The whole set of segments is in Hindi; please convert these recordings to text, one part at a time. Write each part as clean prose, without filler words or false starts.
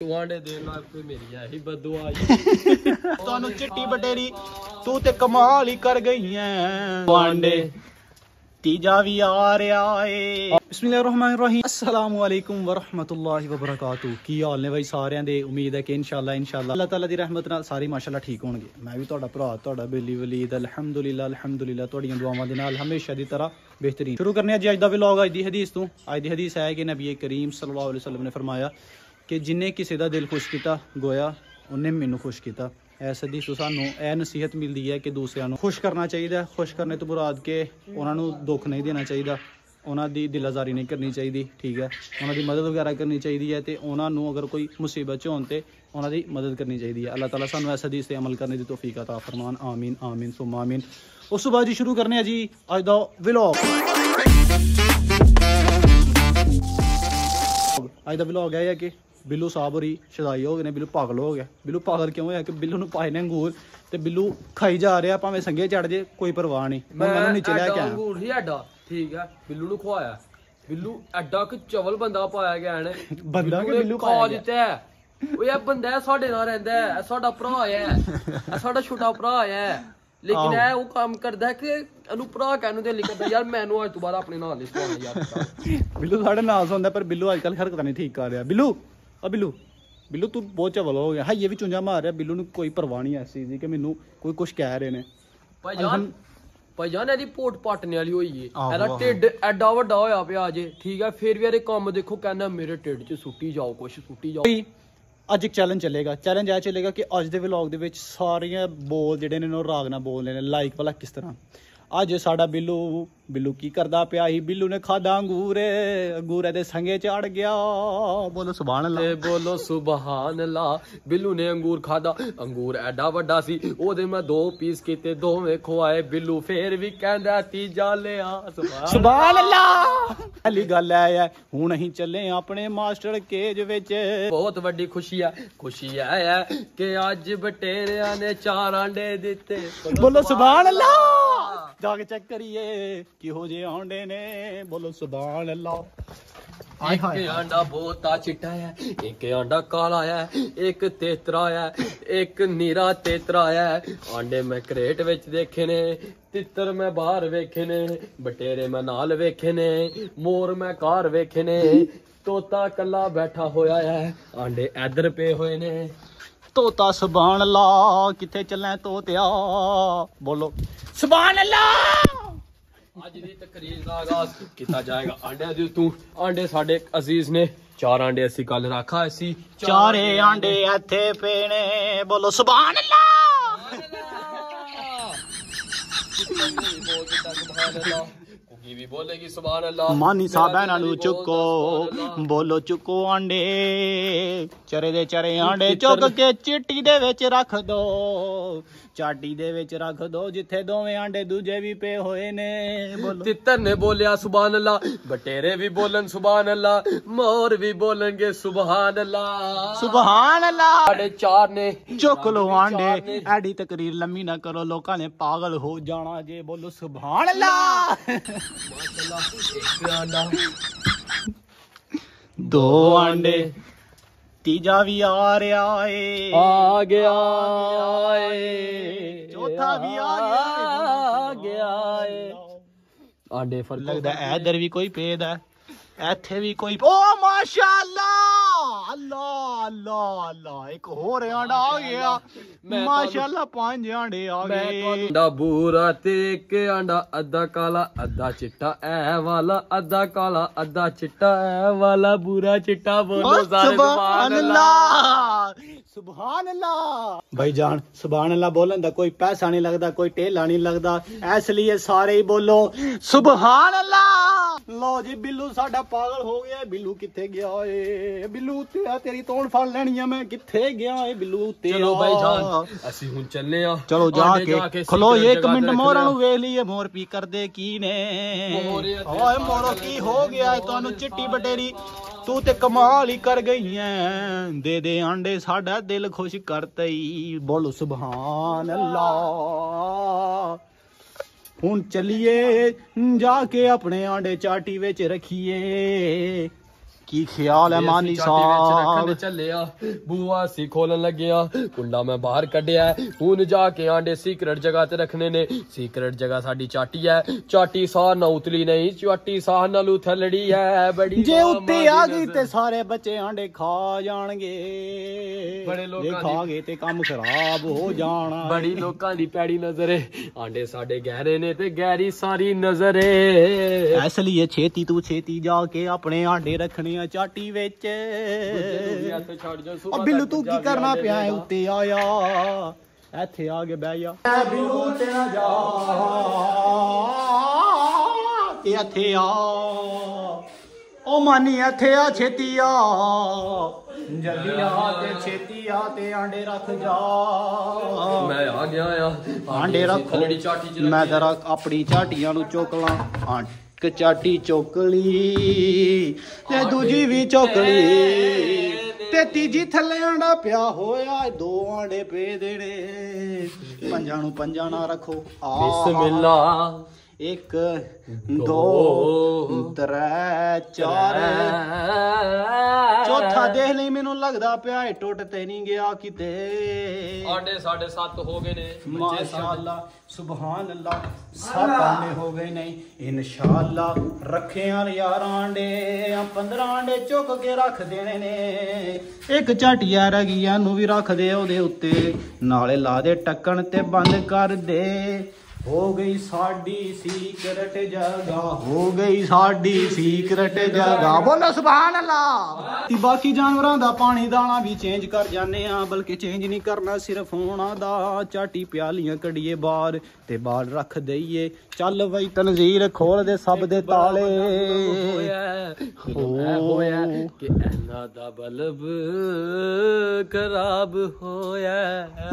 चिट्टी बटेरी तू ते कमाल ही कर गई है। तीजा भी आ रहा है। बिस्मिल्लाहिर्रहमानिर्रहीम, अस्सलामुअलैकुम वरहमतुल्लाहि वबरकातुहू। की हाल ने भाई सारे दे? उम्मीद है कि इंशाल्लाह अल्लाह ताला दी रहमत नाल सारे माशाल्लाह ठीक होंगे। मैं भी तुहाडा भरा तुहाडा बेली वलीद अल्हम्दुलिल्लाह तुहाडियां दुआवां दे नाल हमेशा दी तरह बेहतरीन। शुरू करने अज दा व्लॉग। अज दी हदीस तो अज दी हदीस है कि नबी करीम सल्लल्लाहु अलैहि वसल्लम ने फरमाया कि जिन्हें किसी दा दिल खुश किया गोया उन्हें मैनू खुश किया। इस हदीस तो सानू यह नसीहत मिलती है कि दूसरों को खुश करना चाहिए। खुश करने तो मुराद के उन्होंने दुख नहीं देना चाहिए, उन्हों की दिल आजारी नहीं करनी चाहिए, ठीक है। उन्होंने मदद वगैरह करनी चाहिए है, तो उन्होंने अगर कोई मुसीबत होन तो उन्हों की मदद करनी चाहिए। अल्लाह ताला सानू इस हदीस से अमल करने की तौफीक अता फरमान। आमीन आमीन सुम्मा आमीन। उस तो बाद शुरू करने जी अज दा व्लॉग। अज दा व्लॉग है कि बिल्लू साहब हो रही शदाई हो गए ने। बिल्लू पागल हो गया। बिल्लू पागल क्यों है कि बिल्लू ने पाए ने अंगूर ते बिल्लू खाई जा रहा। भावे संगे चढ़ जाए कोई परवाह नहीं। मैं नीचे लैके आया अंगूर ही एडा, ठीक है, बिल्लू ने खवाया। बिल्लू एडा कि चवल बंदा पाया गया ने। बंदा के बिल्लू खा देता है। ओ यार बंदा है साडे नाल रहंदा है, साडा भरा है, साडा छोटा भरा है, लेकिन है वो काम करदा है कि अनु भरा कहनु दे लिखदा यार मैनू आज दोबारा अपने नाल लिखवा यार। बिल्लू साडे नाल सोंदा पर बिल्लू आजकल हरकत नहीं ठीक कर रहा। बिल्लू अब बिल्लू बिल्लू तू बहुत चवल हो गया। हाँ ये भी चुंझा मार रहा। बिल्लू ने कोई परवाह नहीं है इस चीज़ की कि मैनू कोई कुछ कह रहे ने। भाईजान एदी पोट पाटने वाली होई है। एदा टिड एडा वड्डा होया पिया अजे, ठीक है। फिर भी यार काम देखो कहना मेरे टिड च सुट्टी जाओ, कुछ सुट्टी जाओ। अज एक चैलेंज चलेगा। चैलेंज यह चलेगा कि अज दे व्लॉग दे विच सारे बोल जेडे ने राग नाल बोलने ने। लाइक भला किस तरह अज साडा बिल्लू बिल्लू की करदा पिया ही। बिल्लू ने खादा अंगूर, अंगूरे दे संगे चढ़ गया। बोलो सुभान अल्लाह, बोलो सुभान अल्लाह। बिल्लू ने अंगूर खादा, अंगूर एडा वड्डा सी, ओदे मैं दो पीस कीते, दोवें खवाए। बिल्लू फिर भी कहंदा तीजा ले आ। सुभान अल्लाह। पहली गल है हुण अहीं चले अपने मास्टर केज विच। बहुत वड्डी खुशी है, खुशी है कि अज बटेरिया ने चार आंडे दिते। बोलो सुभान अल्लाह। जाके चेक करिए कि हो जे आंडे ने। बोलो सुभान अल्लाह। एक आंडा बोता चिट्टा है, एक आंडा काला है, एक तेतरा है, एक नीरा तेतरा है। आंडे मैं क्रेट विच देखे ने, तितर मैं बाहर वेखे ने, बटेरे मैं नाल वेखे ने, मोर मैं कार वेखे ने। तोता कला बैठा होया है, आंडे इधर पे होए ने। तोता सुभान अल्लाह। किथे चलें तोतिया? बोलो सुभान अल्लाह। आज दी तकरीर दा आगाज कीता जाएगा आंडे दे तू। आंडे साडे अजीज ने चार आंडे असी कल रखा सी, चारे आंडे इथे पेने। बोलो सुभान अल्लाह। सुभान अल्लाह। कुकी भी बोलेगी सुभान अल्लाह। मानी साहब इन्हां नू चुको। बोलो चुको आंडे। चरे दे चरे आंडे चुक के चिट्टी दे विच रख दो, चाटी दे विच रख दो, जिथे दोवें आंडे दूजे भी पे होए ने। तितर ने बोलिया सुभान अल्लाह, बटेरे भी बोलन सुभान अल्लाह, मोर भी बोलेंगे सुभान अल्लाह। सुभान अल्लाह। साढ़े चार ने चुक लो आंडे। ऐडी तकरीर लम्मी ना करो, लोग ने पागल हो जाना जे। बोलो सुभान अल्लाह। दो आंडे तीजा भी आ रहा है, आ गया है, चौथा भी आ गया है। आंडे फर्क लगदा इधर भी कोई पेदा है, इथे भी कोई। ओ माशाल्लाह, अल्लाह अल्लाह अल्लाह। एक होर आंडा आ गया। माशाल्लाह पांच आंडे आ गए। आंडा भूरा ते एक आंडा अद्धा काला अद्धा चिट्टा ऐ वाला, अद्धा काला अद्धा चिट्टा ऐ वाला, भूरा चिट्टा। बोलो सुभान अल्लाह। सुभान अल्लाह। भाई जान सुभान अल्लाह बोलन दा कोई पैसा नहीं लगदा, कोई टेला नहीं लगदा, इसलिए सारे ही बोलो सुभान अल्लाह। लो जी बिल्लू साडा पागल हो गया। बिल्लू किथे गया है? बिल्लू तेरी तोड़ फड़ लेनी है मैं। किथे गया है बिल्लू तेरा? चलो भाई जान असी हुन चलने आ। चलो जाके खलो एक मिनट मोरां नू वेख लईए। मोर पी करदे की ने? ओए मोरो की हो गया है तुहानू? चिट्टी बटेरी तू ते कमाल ही कर गई है। दे दे आंडे साडा दिल खुश करते ही। बोलो सुभान अल्लाह। हुन चलिए जाके अपने आंडे चाटी विच रखिए। की ख्याल है मानी साहब चलिया बुआ सी खोलन लगिया कुंडा मैं बाहर कढ़िया हूं जाके आंडे सीक्रेट जगह ते रखने ने। सीक्रेट जगह साडी चाटी है, चाटी साह ना उतली नहीं, चाटी साह नाल उथलड़ी है बड़ी। जे उत्ते आ गई ते सारे बच्चे आंडे खा जाणगे, बड़े लोकां खा गए ते काम खराब हो जाना। बड़ी लोकां दी पैड़ी नजर है, आंडे साडे गहरे ने ते गहरी सारी नजर है। इसलिए छेती तू छेती जाके अपने आंडे रखने चाटी बेच। अब बिल्लू तू की करना पिया है, उत्ते आया इथे आके बह जा, बिल्लू तेरा जा इथे आ, ओ मानी इथे आ छेती आ, जल्दी आ ते छेती आ ते आंडे रख जा। मैं आ गया आ आंडे रख लड़ी चाटी च। मैं जरा अपनी चाटियां नु चोकला, आंटी एक चाटी चौकली ते दूजी भी चौकली ते तीजी थले आंडा पिया होया, दो आंडे पे देने, पंजा नू पंजा ना रखो। बिस्मिल्लाह एक दो त्रै चार, चौथा देख ली मेनू लगदा पिया टुट ते नहीं गया किते। आंडे साढ़े सात हो गए ने माशाल्लाह, सुभान अल्लाह, सात आंडे हो गए ने इंशाल्लाह। रखे यार 11 आंडे, 15 आंडे चुक के रख देने ने। एक झाटिया रह गई नू भी रख दे ओदे उत्ते, नाले ला दे टक्कन ते बंद कर दे। हो गई साडी सीक्रेट जगह, हो गई साडी सीक्रेट जगह, बोलो सुभान अल्लाह। बाकी जानवरों का पानी दाना भी चेंज कर जाने, बल्कि चेंज नहीं करना, सिर्फ होना दा चाटी प्यालियां कड़िए बार ते बार रख दईए। चल बई तनजीर खोल दे सब दे ताले, होया कि इना दा बल्ब खराब होया।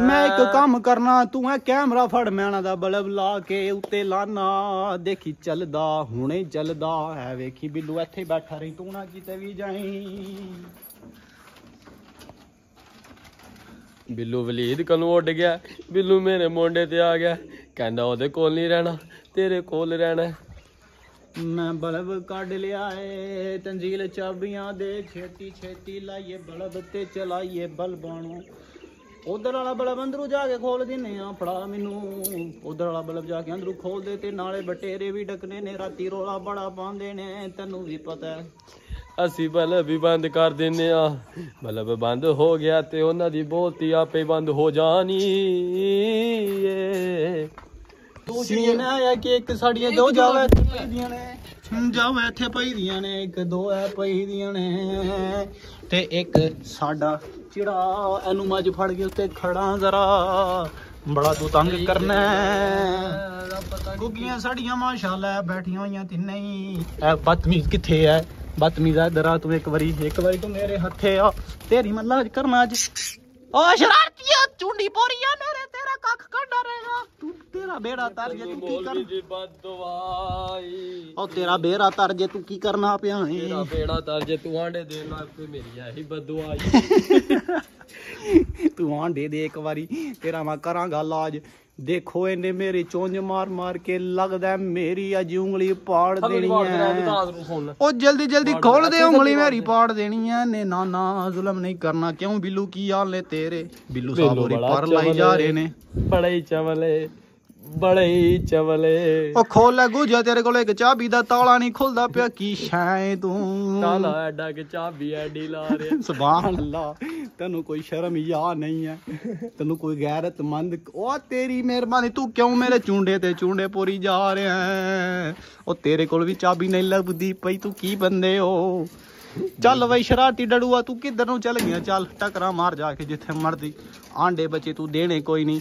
मैं एक काम करना, तू है कैमरा फड़, मैं इना दा बल्ब ला के उत्ते लाना, देखी चलदा हुणे चलदा है। वेखी बिल्लू इत्थे बैठा रही, तू ना किते भी जाई। बिल्लू वलीद कल्लू उड़ गया, बिल्लू मेरे मोंडे ते आ गया, कहंदा ओदे कोल नहीं रहना, तेरे कोल रहना। मैं बल्ब काढ़ लिया है, तंजील चाबियां दे, छेती छेती लाइए बल्ब ते चलाइए बल्बाणू। उधर वाला बल्ब अंदरू जाके खोल देने, फड़ा मैनू उधर वाला बल्ब जाके अंदरू खोल दे। ते नाले बटेरे भी डकने ने, राती रोला बड़ा पांदे ने, तन्नू भी पता है। असी बल्ब भी बंद कर देने, बल्ब बंद हो गया ते उन्हां दी बोलती आपे बंद हो जानी। सीन है कि एक साड़ियां दो जावे जाओ इत्थे पई दियां ने, एक दो है पई दियां ने, ते एक साडा चिड़ा एनू मज फड़ के उत्ते खड़ा, जरा बड़ा तू तंग करना है। गुगियां साड़ियां माशाल्लाह बैठियां होइयां तिन्ने ही। बदतमीज किथे है, बदतमीज है दरा तू, एक बारी तू मेरे हथे आ, तेरी मैं लाज करना अज। ओ शरारतिया चुंडी पोरिया मेरे, तेरा कख कड्डा रहेगा, तेरा बेड़ा तर जे तू की करना। ओ तेरा बेड़ा तर जे तू की करना पिया है, तेरा बेड़ा तर जे तू आंडे देना पे मेरी यही बददुआई। तू आंडे दे एक बारी, तेरा मैं करांगा लाज। देखो इन्हें मेरी चोंज मार मार के लगदा है मेरी अज उंगली पाड़ देनी है। ओ जल्दी जल्दी खोल दे, उंगली मेरी पाड़ देनी है ने। ना ना जुल्म नहीं करना। क्यों बिल्लू की हाल ने तेरे? बिल्लू साहब होरी पर लाई जा रहे ने, बड़े ही चवले बड़े ही चवले। ओ खोल गुजा, तेरे कोल इक चाबी दा ताला नहीं खुलदा पिया, की शैं तू ताला एडा के चाबी एडी ला रे। सुभान अल्लाह, तैनू कोई शर्म या नहीं है, तैनू कोई गैरतमंद। ओ तेरी मेहरबानी, तू क्यों मेरे चूंडे ते चूंडे पूरी जा रहे हैं? ओ तेरे कोल भी चाबी नहीं लगदी पई, तू की बंदे हो। चल भाई शरारती डडुआ, तू किधर नू चल गया? चल टकरा मार जाके जिथे मर्दी। आंडे बचे तू देने कोई नहीं,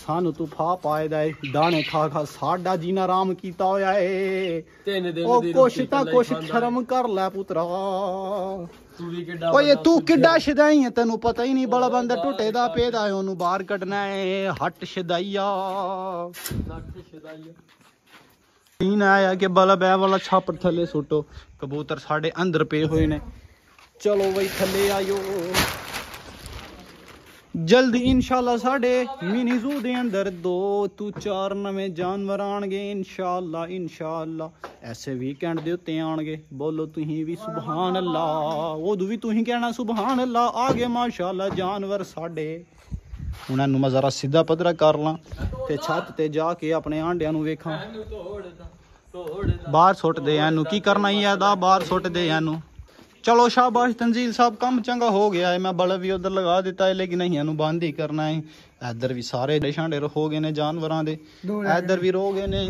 सानू तू फा पाए दे, दाने खा खा साडा जीना आराम कीता होया ए। ओ कुछ ता कुछ शर्म कर ले पुत्रा, तू किड्डा शदाई है, तेनू पता ही नहीं। बड़ा बंदा टुटे दा पेदा है, ओनू बाहर कढना है। हट शदाईया, सीन आया कि बल्ब ऐ वाला छापर थले सुटो, कबूतर साडे अंदर पे हुए ने। चलो भाई थले आयो जल्दी, इंशाल्लाह साढ़े मिनी ज़ू दे अंदर 2 तू 4 नवे जानवर आन गए इंशाल्लाह। ऐसे वीकेंड दे उत्ते आएंगे। बोलो तुहीं भी सुभान अल्लाह, ओदू भी तुहीं कहना सुभान अल्लाह। आगे माशाल्लाह जानवर साढ़े। हुण इन्हूं मैं जरा सीधा पधरा कर ला ते छत ते जाके अपने आंडियां नूं वेखां। बाहर सुट दे इन्हूं, की करना ही ऐदा, बाहर सुट दे इन्हूं। चलो शाबाश तंजील साहब, कम चंगा हो गया है। मैं बल्ब भी उधर लगा दिता है लेकिन इन्हूं बंद ही करना है। इधर भी सारे डांडे हो गए ने जानवरां दे, इधर भी रो गए ने,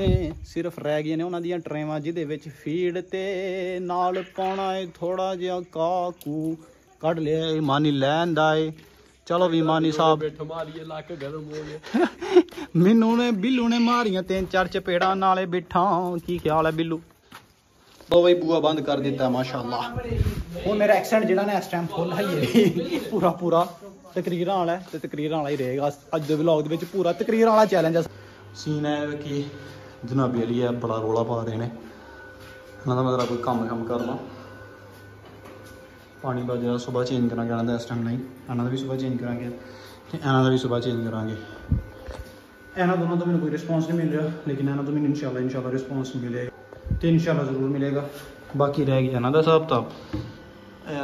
सिर्फ रह गए ने उन्हां दियां ट्रेवां जिहदे विच फीड ते नाल पाना है थोड़ा जिहा काकू कढ लिया है। मानी लैंदा है, चलो भी मानी साहब मैनू ने बिल्लू ने मारियां तीन चार चपेड़ा नाले बिठा। की ख्याल है बिल्लू? तो भाई बुआ बंद कर देता है माशाल्लाह। हूँ मेरा एक्सेंट जो ना इस टाइम फुल है पूरा पूरा तकरीर वाला है, तो तकरीर वाला ही रहेगा अज के ब्लॉग। पूरा तकरीर वाला चैलेंज है। सीन है कि जनाबी अली है बड़ा रोला पा रहे हैं, इन्होंने मतलब कोई कम कम करना। पानी का जो सुबह चेंज करा इन्होंने इस टाइम नहीं, इन्होंने भी सुबह चेंज करा, इन्होंने भी सुबह चेंज करा। इन्होंने दोनों तो मैंने कोई रिस्पॉन्स नहीं मिल रहा, लेकिन इन्होंने तो मैंने इंशाल्लाह रिस्पॉन्स मिलेगा, तो इंशाल्लाह ज़रूर मिलेगा। बाकी रह गया इन्हों का हिसाब किताब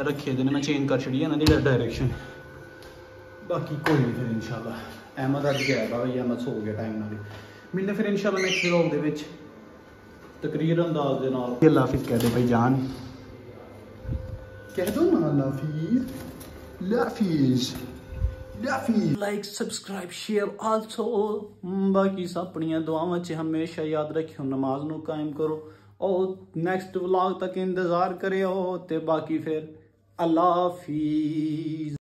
रखे देने, मैं चेंज कर छड़ी इन्होंने डायरेक्शन। बाकी कोई नहीं, फिर इंशाल्लाह अहमद अज गया, अहमद सो गया टाइम ना मिलने, फिर इंशाल्लाह नेक्स्ट व्लॉग तकरीर अंदाज के नाल। अल्लाह हाफिज़ कह दे भाई जान, कह दो ना लाफीज लाफीज। Like subscribe share also. बाकी अपनियां दुआवां च हमेशा याद रखियो, नमाज नू कायम करो और नेक्स्ट व्लॉग तक इंतज़ार करेओ। ते बाकी फिर अल्लाह हाफिज़।